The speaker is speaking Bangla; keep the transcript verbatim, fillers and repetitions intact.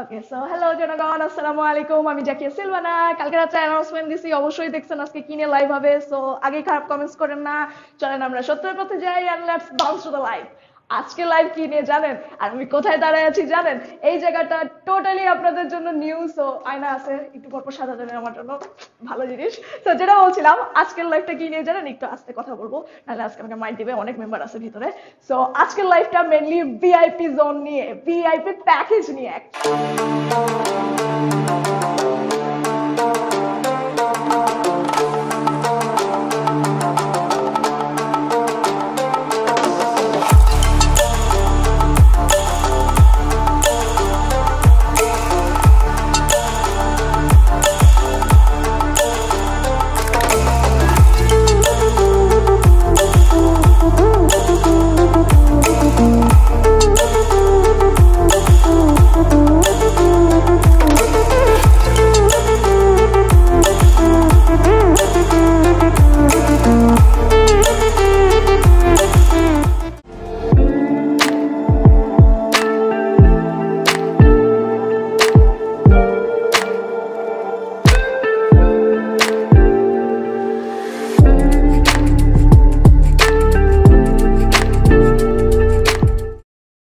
Okay, so hello জনগণ, আসসালামু আলাইকুম। আমি জাকিয়া সিলভানা। কালকে রাতে অ্যানাউন্সমেন্ট দিছি, অবশ্যই দেখছেন আজকে কি নিয়ে লাইভ হবে। সো আগে খারাপ কমেন্টস করেন না, চলেন আমরা সত্যের পথে যাই and let's bounce to the live. আজকে লাইভ কি নিয়ে জানেন? আর আমি কোথায় দাঁড়ায় আছি জানেন? এই জায়গাটা টোটালি আপনাদের জন্য নিউ। সো আয়না আছে, একটু পরপর সাদা দেন আমার জন্য, ভালো জিনিস। তো যেটা বলছিলাম, আজকের লাইভটা কি নিয়ে জানেন? একটু আস্তে কথা বলবো, নাহলে আজকে আমাকে মাইক দিবে, অনেক মেম্বার আছে ভিতরে। সো আজকের লাইভটা মেনলি ভিআইপি জোন নিয়ে, ভিআইপি প্যাকেজ নিয়ে।